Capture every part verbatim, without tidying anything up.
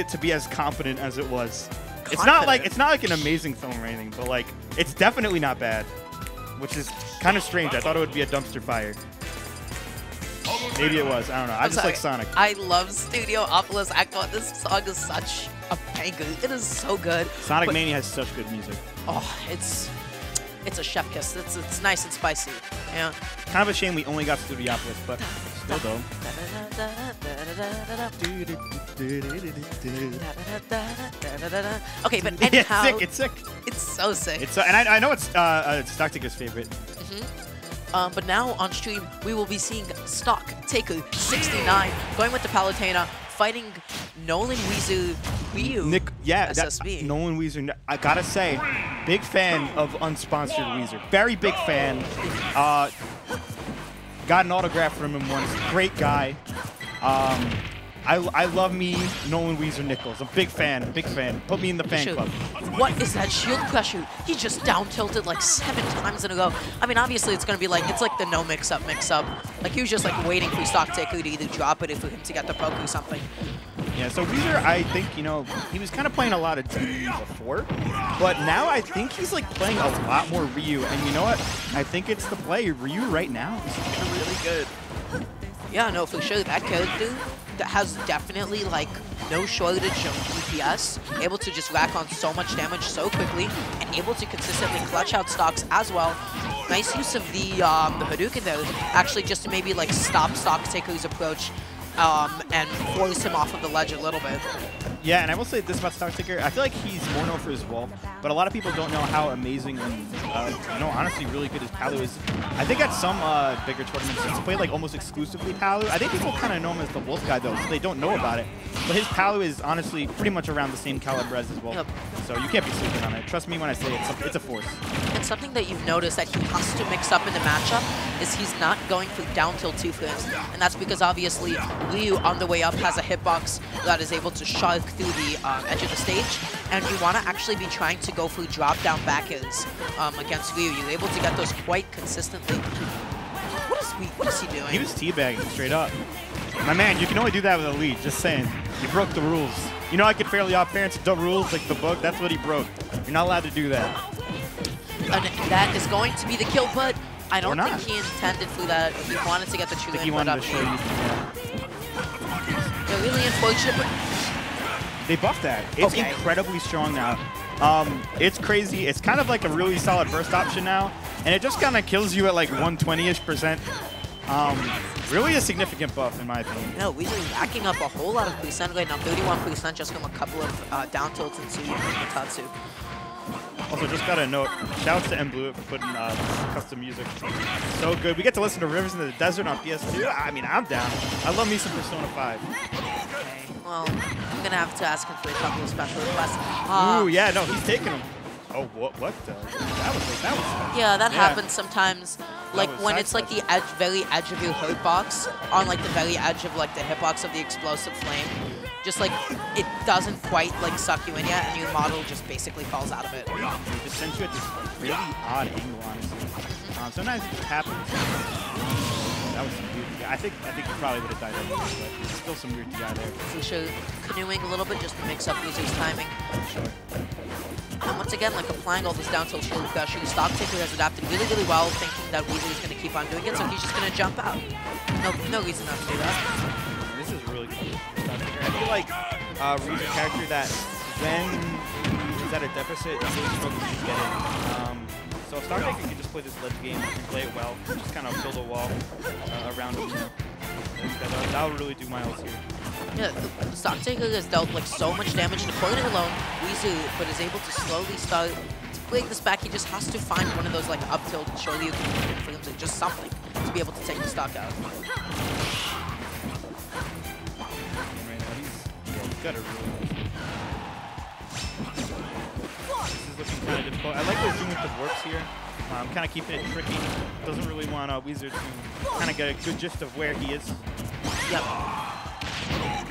expect it to be as confident as it was. Confident. It's not like it's not like an amazing film or anything, but like it's definitely not bad, which is kind of strange. I thought it would be a dumpster fire. Maybe it was. I don't know. I I'm just sorry. like Sonic. I love Studiopolis. I thought this song is such a banger. It is so good. Sonic Mania has such good music. Oh, it's it's a chef kiss. It's it's nice and spicy. Yeah. Kind of a shame we only got Studiopolis, but still though. Okay, but anyhow. Yeah, it's sick. It's sick. It's so sick. It's so, and I, I know it's uh, uh, Stocktaker's favorite. Mm-hmm. Um, but now on stream, we will be seeing Stocktaker sixty-nine going with the Palutena, fighting Nolan Wheezer, Ryu, Nick, yeah, S S B. That, Nolan Wheezer, I gotta say, big fan of unsponsored Wheezer. Very big fan. Uh, got an autograph from him once. Great guy. Um, I, I love me Nolan Wheezer Nichols. I'm a big fan, big fan. Put me in the fan Shoot. club. What is that shield pressure? He just down tilted like seven times in a row. I mean, obviously it's gonna be like, it's like the no mix up mix up. Like he was just like waiting for Stocktaker to either drop it or for him to get the poke or something. Yeah, so Wheezer, I think, you know, he was kind of playing a lot of Ryu before, but now I think he's like playing a lot more Ryu. And you know what? I think it's the play. Ryu right now is really good. Yeah, no, for sure, that character that has definitely like no shortage of D P S, able to just rack on so much damage so quickly, and able to consistently clutch out stocks as well. Nice use of the um, the Hadouken though, actually just to maybe like stop Stocktaker's approach um, and force him off of the ledge a little bit. Yeah, and I will say this about Stocktaker, I feel like he's more known for his Wolf, but a lot of people don't know how amazing and, uh, you know, honestly really good his Palu is. I think at some uh, bigger tournaments, he's played like almost exclusively Palu. I think people kind of know him as the Wolf guy though, so they don't know about it. But his Palu is honestly pretty much around the same caliber as his Wolf, yep. So you can't be sleeping on it. Trust me when I say it, it's a force. And something that you've noticed that he has to mix up in the matchup is he's not going for down tilt two flips, and that's because obviously Ryu on the way up has a hitbox that is able to shark through the um, edge of the stage, and you want to actually be trying to go for drop down back ends um, against Ryu. You're able to get those quite consistently. What is, what is he doing? He was teabagging straight up. My man, you can only do that with a lead, just saying. You broke the rules. You know I could fairly off parents the rules, like the book, that's what he broke. You're not allowed to do that. And that is going to be the kill put. I don't think he intended for that. He wanted to get the true in put up. They're really unfortunate, but they buffed that. It's okay. Incredibly strong now. Um, it's crazy. It's kind of like a really solid burst option now, and it just kind of kills you at like one twenty-ish percent. Um, really a significant buff in my opinion. No, we're racking up a whole lot of percent right now. thirty-one percent just from a couple of uh, down tilts and two Tatsu. Also, just got a note. Shouts to M Blue for putting uh, custom music. So good. We get to listen to Rivers in the Desert on P S two. I mean, I'm down. I love me some Persona five. Okay. Well, I'm gonna have to ask him for a couple of special requests. Uh, Ooh, yeah, no, he's taking them. Oh, what? What the? That was like, that was. Special. Yeah, that yeah. happens sometimes. Like when it's special. like the edge, very edge of your hitbox, on like the very edge of like the hitbox of the explosive flame. Just like it doesn't quite like suck you in yet, and your model just basically falls out of it. It just sends you at this really odd angle, honestly. Um, sometimes it just happens. That was some weird. Yeah, I think I think you probably would have died over there, but there's still some weird D I there. For sure, canoeing a little bit just to mix up Wheezer's timing. Sure. And once again, like applying all this down tilt shield pressure, Stocktaker has adapted really, really well, thinking that Wheezer is going to keep on doing it, so he's just going to jump out. No, no reason not to do that. I feel like uh, Ryu's a character that when he's at a deficit, he really struggles to get in. Um, so if Stocktaker can just play this ledge game and play it well, just kind of build a wall uh, around him, that, that would really do Miles here. Yeah, Stocktaker has dealt like so much damage to Corner alone, Wheezer, but is able to slowly start to play this back. He just has to find one of those like up tilt Shoryu for him to just something to be able to take the stock out. Got a really nice one. This is looking kind of difficult. I like what he's doing with the warps here. Um, kind of keeping it tricky. Doesn't really want uh, Wheezer to kind of get a good gist of where he is. Yep.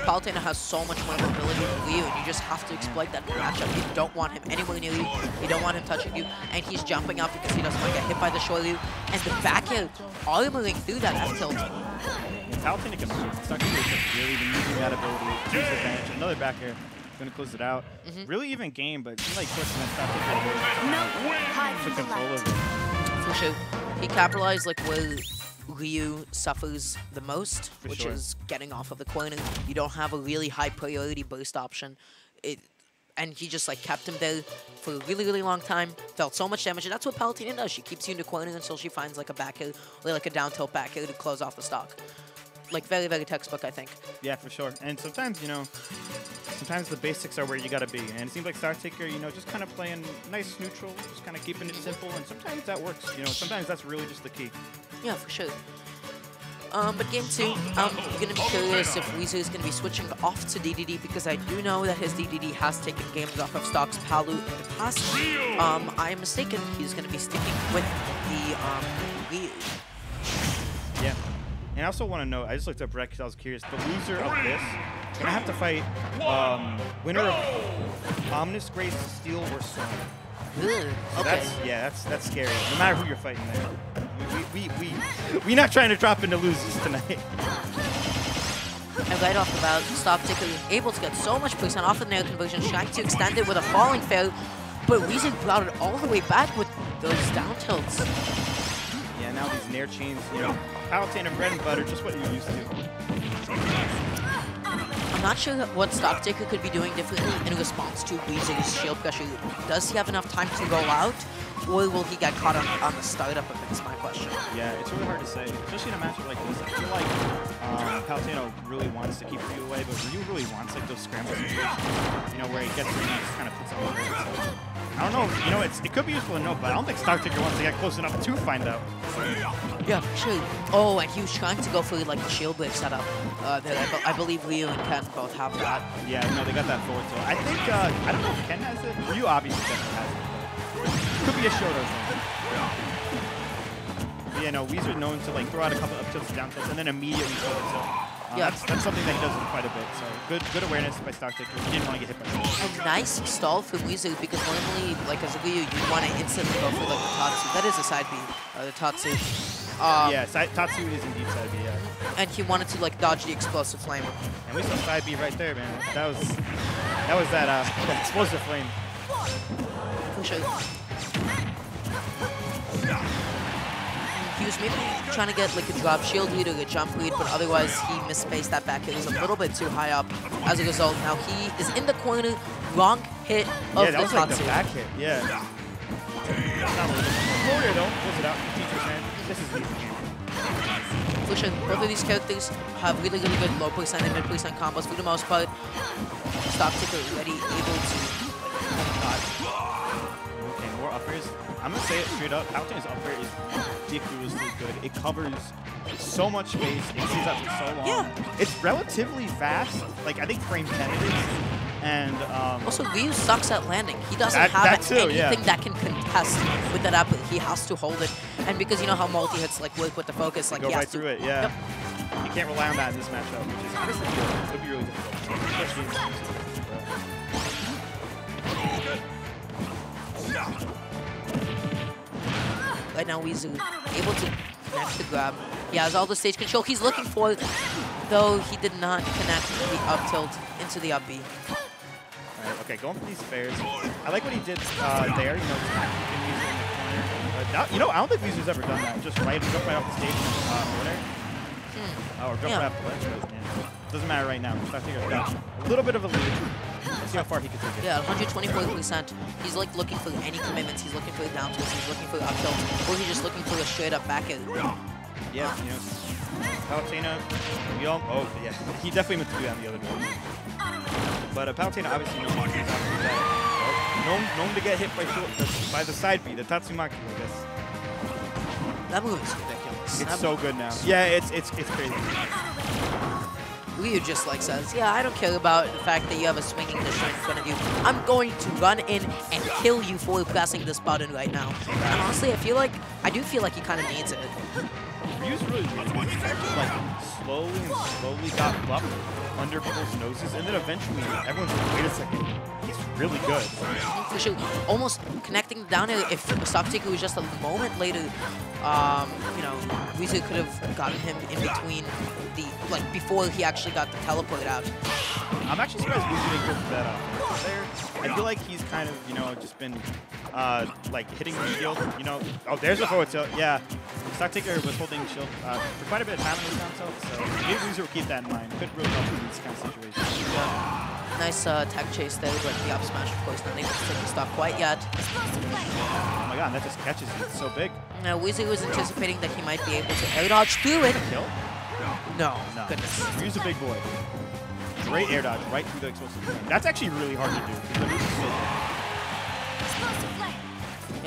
Palutena has so much more mobility than Ryu, and you just have to exploit that matchup. You don't want him anywhere near you. You don't want him touching you, and he's jumping up because he doesn't want to get hit by the Shoryu. And the back air armoring through that F tilt. Palutena can move. Stocktaker is really using that ability to his advantage. Another back air. Gonna close it out. Mm-hmm. Really even game, but he like pushing that stuff. No, high control of it. For sure. He capitalized like where Ryu suffers the most, For which sure. is getting off of the corner. You don't have a really high priority burst option. It. And he just like kept him there for a really, really long time. Dealt so much damage, and that's what Palutena does. She keeps you in the corner until she finds like a back air, or like a down tilt back air to close off the stock. Like very, very textbook, I think. Yeah, for sure. And sometimes, you know, sometimes the basics are where you gotta be. And it seems like Stocktaker, you know, just kind of playing nice neutral, just kind of keeping it simple. And sometimes that works. You know, sometimes that's really just the key. Yeah, for sure. Um, but game two, I'm going to be curious if Wheezer is going to be switching off to D D D, because I do know that his D D D has taken games off of Stock's Palu in the past. Um, I am mistaken, he's going to be sticking with the um, Ryu. Yeah. And I also want to know, I just looked up Rec because I was curious, the loser of this is going to have to fight um, winner of Omnis, Grace, Steel, or Sonic. Okay. So that's, yeah, that's, that's scary, no matter who you're fighting there. We, we, we, we're not trying to drop into losers tonight. And right off the bat, Stocktaker able to get so much percent off the nail conversion, trying to extend it with a falling fail, but Wheezy brought it all the way back with those down tilts. Yeah, now these nair chains, you know, Palutena bread and butter, just what you're used to. I'm not sure what Stocktaker could be doing differently in response to Wheezer's shield pressure. Does he have enough time to go out, or will he get caught on, on the startup of it, is my question. Yeah, it's really hard to say, especially in a matchup like this. I feel like uh, Palutena really wants to keep Ryu away, but Ryu really wants like those scrambles, you know, where he gets and he just kind of puts all over himself. I don't know, you know, it's, it could be useful to know, but I don't think Stocktaker wants to get close enough to find out. Yeah, sure. Oh, and he was trying to go for like the shield break setup. Uh, that I, I believe Ryu and Ken both have that. Yeah, no, they got that forward throw. I think, uh, I don't know if Ken has it. Ryu obviously has it. Could be a shoulder thing. Yeah, no, Wheezer known to like throw out a couple up tilts, down tilts, and then immediately throw it. So uh, yeah, that's, that's something that he does quite a bit. So good, good awareness by Stocktaker. He didn't want to get hit by him. A nice stall for Wheezer, because normally, like as a Ryu, you want to instantly go for like the Tatsu. That is a side B, uh, the Tatsu. Um, yeah, side, Tatsu is indeed side B. Yeah. And he wanted to like dodge the explosive flame. And we saw side B right there, man. That was that was that uh, that explosive flame. For sure. He was maybe trying to get like a drop shield lead or a jump lead, but otherwise he misspaced that back hit. It was a little bit too high up. As a result, now he is in the corner. Wrong hit of yeah, that the was like the back hit. Yeah. Warrior though, pulls it out. Teacher's hand. This is easy. For sure, both of these characters have really, really good low percent and mid percent combos for the most part. Stocktaker already able to. Oh my God. Okay, more uppers. I'm going to say it straight up, Palutena's up air is ridiculously good. It covers so much space, it stays up for so long. Yeah. It's relatively fast, like I think frame ten it is, and... Um, also, Ryu sucks at landing. He doesn't that, have that too, anything yeah. that can contest with that up. He has to hold it, and because you know how multi-hits like work with the focus, like Go he right has to... Go right through it, yeah. Yep. You can't rely on that in this matchup, which is honestly good. It would be really difficult. Right now, Wheezer able to connect the grab. He has all the stage control he's looking for, though he did not connect the up tilt into the up B. All right, okay, going for these fairs. I like what he did uh, there. You know, in the corner. Uh, you know, I don't think Weezer's ever done that. Just right, jump right off the stage in the uh, corner. Hmm. Oh, or jump yeah. right off the ledge. Yeah. Doesn't matter right now. A little bit of a lead. Let's see how far he can take it. Yeah, one hundred twenty-four percent. He's like looking for any commitments. He's looking for a down twist. He's looking for up tilt, or he's just looking for a straight up back air. Yeah, you know, Palutena, we all, oh yeah, he definitely meant to do that in the other day. But uh, Palutena obviously known, known, known, known to get hit by, by the side B, the Tatsumaki, I guess. That move is ridiculous. It's so good now. Yeah, it's it's it's crazy. Ryu just like says, yeah, I don't care about the fact that you have a swinging dish in front of you. I'm going to run in and kill you for pressing this button right now. And honestly, I feel like, I do feel like he kind of needs it. Ryu's really, really like, slowly and slowly got buffed. under people's noses, and then eventually everyone's like, wait a second, he's really good. For sure. Almost connecting down here, if Stocktaker was just a moment later, um, you know, Wheezer could have gotten him in between the, like, before he actually got the teleport out. I'm actually surprised Wheezer didn't go for that off there. I feel like he's kind of, you know, just been, uh, like, hitting the shield, you know. Oh, there's a forward tilt, yeah. Stocktaker was holding shield uh, for quite a bit of time on his down tilt, so maybe Wheezer will keep that in mind. Could really help in this kind of situation. Yeah. Nice uh, tech chase there, but the up smash, of course, not able to take the stop quite yet. Oh my god, that just catches it. It's so big. Now, Wheezer was anticipating that he might be able to air dodge through it. Kill? No. No. Goodness. Here's a big boy. Great air dodge right through the explosive flame. That's actually really hard to do.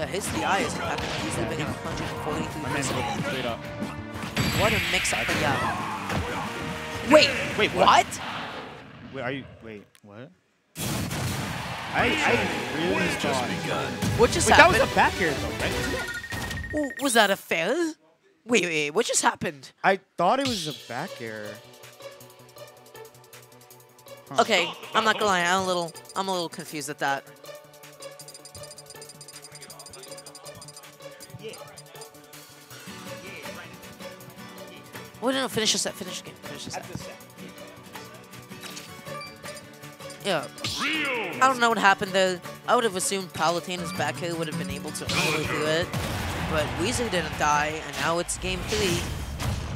Yeah, his D I is happening. He's at one forty-three percent. Straight up. What a mix-up. Yeah. Wait. Wait. What? what? Wait. Are you? Wait. What? I, I really thought. What just wait, happened? That was a back air though, right? Was that a fail? Wait. Wait. What just happened? I thought it was a back air. Huh. Okay, I'm not gonna lie, I'm a little I'm a little confused at that. Well, no, no, finish the set, finish the game, finish the set. Yeah. I don't know what happened there. I would have assumed Palutena's back here would have been able to really do it. But Wheezer didn't die, and now it's game three.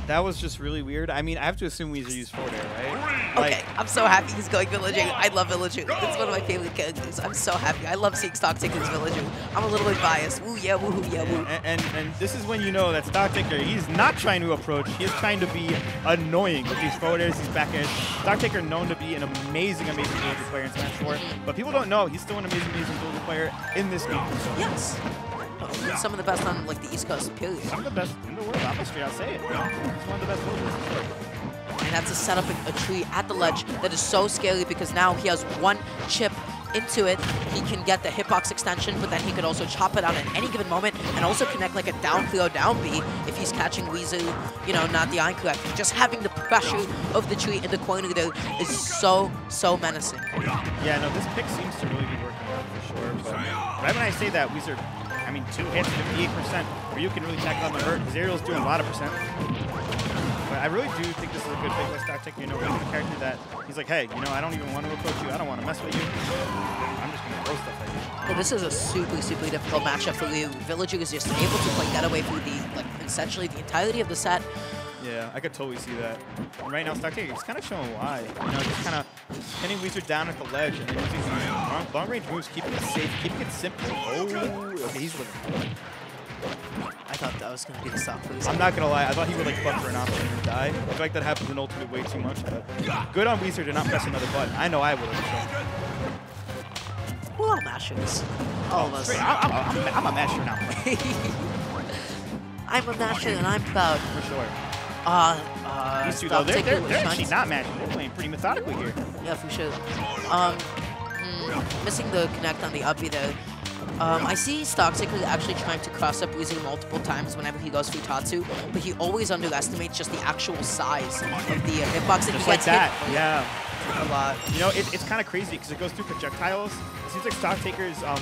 That was just really weird. I mean, I have to assume Wheezer used forward air, right? Like, okay, I'm so happy he's going Villager. I love Villager. It's one of my favorite characters. I'm so happy. I love seeing Stocktaker's Villager. I'm a little bit biased. Woo, yeah, woo, yeah, woo. And, and, and this is when you know that Stocktaker, he's not trying to approach. He's trying to be annoying with these forward airs, these back airs. Stocktaker known to be an amazing, amazing Villager player in Smash four. But people don't know he's still an amazing, amazing Villager player in this game. Yes. Some of the best on like the East Coast, period. Some of the best in the world, obviously, I'll say it. It's one of the best builders. And that's to set up a tree at the ledge that is so scary because now he has one chip into it. He can get the hitbox extension, but then he could also chop it out at any given moment and also connect like a down three or down B if he's catching Wheezer, you know, not the iron correct. Just having the pressure of the tree in the corner there is so, so menacing. Yeah, no, this pick seems to really be working out for sure, but right when I say that, Wheezer, I mean, two hits, fifty-eight percent, where you can really tackle on the hurt. His aerial's doing a lot of percent. But I really do think this is a good pick by Stocktaker. You know, he's a character that he's like, hey, you know, I don't even want to approach you. I don't want to mess with you. I'm just going to throw stuff at you. Well, this is a super, super difficult matchup for Ryu. Villager is just able to play getaway through the, like, essentially the entirety of the set. Yeah, I could totally see that. And right now, Stocktaker is kind of showing why. You know, just kind of pinning Wheezer down at the ledge and then using these long, long range moves, keeping it safe, keeping it simple. Oh, okay, he's with it. I thought that was going to be the stop for this. I'm not going to lie, I thought he would like butt for an option and die. I feel like that happens in Ultimate way too much, but good on Wheezer to not press another button. I know I would have. So. Well, I'm mashers. All of us. I'm, I'm, I'm a masher now. I'm a masher and I'm proud. For sure. Uh, uh, These two, though, they're, they're, they're actually not matching. They're playing pretty methodically here. Yeah, for sure. Um, mm, missing the connect on the uppy, though. Um, I see Stocktaker actually trying to cross up Wheezer multiple times whenever he goes through Tatsu, but he always underestimates just the actual size of the uh, hitbox that just he like gets that, hit. Yeah. A lot. You know, it, it's kind of crazy because it goes through projectiles. It seems like Stocktaker's, um,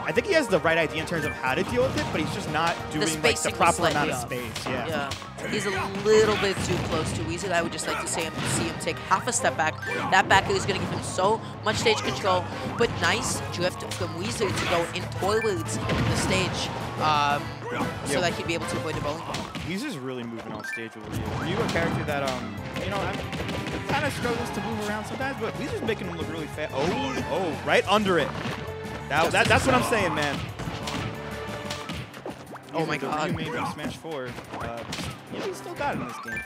I think he has the right idea in terms of how to deal with it, but he's just not doing the, like, the proper amount of space. Yeah. yeah. He's a little bit too close to Wheezer. I would just like to say him, see him take half a step back. That back is going to give him so much stage control, but nice drift from Wheezer to go in towards the stage um, yeah. so that he'd be able to avoid the bowling ball. Wheezer's really moving off stage with Ryu. Ryu, a character that, um, you know, I'm, kind of struggles to move around sometimes, but Wheezer's making him look really fast. Oh, oh, right under it. That, that, that's what I'm saying, man. Oh He's my god. Ryu made from Smash four. Uh, Yeah, he's still got it in this game.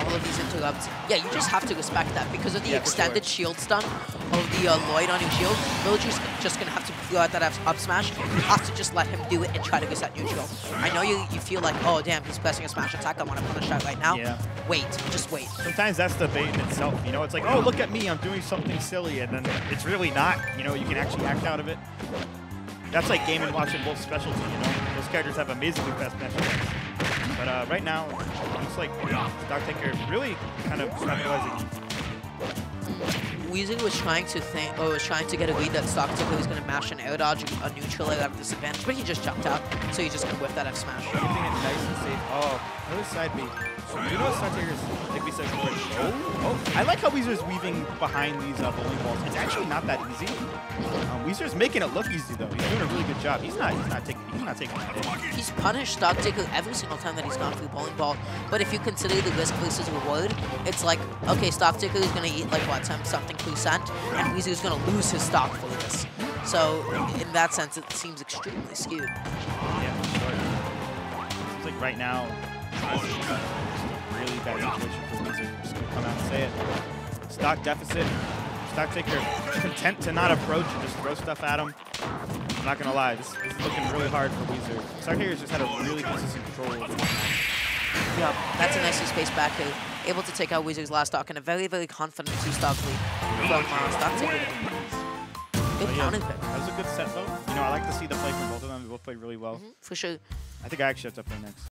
All of these interrupts. Yeah, you just have to respect that because of the yeah, extended sure. shield stun of the uh, Lloyd on your shield. Villager's just going to have to blow out that up smash. You have to just let him do it and try to reset neutral. I know you, you feel like, oh, damn, he's pressing a smash attack. I want to punish that right now. Yeah. Wait. Just wait. Sometimes that's the bait in itself. You know, it's like, oh, look at me. I'm doing something silly. And then it's really not. You know, you can actually act out of it. That's like Game and Watch and Wolf's specialty, you know? Those characters have amazingly fast smash attacks. But uh, right now, it looks like Stocktaker really kind of specializing Wheezer was trying to think, or was trying to get a lead that Stocktaker was going to mash an air dodge, a neutral air out of disadvantage, but he just jumped out, so he's just going to whip that F smash. Keeping it nice and safe. Oh, another side B. You know Stocktaker's, like we said before, oh, oh. I like how Wheezer's weaving behind these uh, bowling balls. It's actually not that easy. Um, Wheezer's making it look easy though. He's doing a really good job. He's not. He's not taking. He's not taking it. He's punished Stocktaker every single time that he's gone through bowling ball. But if you consider the risk versus reward, it's like, okay, Stocktaker is gonna eat like what, some something percent, and Wheezer's gonna lose his stock for this. So in that sense, it seems extremely skewed. Yeah, for sure. It's like right now, it's just a really bad situation for Wheezer. I'm just gonna come out and say it. Stock deficit. Stocktaker content to not approach and just throw stuff at him. I'm not gonna lie, this, this is looking really hard for Wheezer. Stocktaker's just had a really consistent control over the match. Yeah, that's a nice space back here. Able to take out Wheezer's last stock in a very, very confident two-stock lead from uh, Stocktaker. Good counter pick. That was a good set though. You know, I like to see the play from both of them. They both played really well. Mm-hmm, for sure. I think I actually have to play next.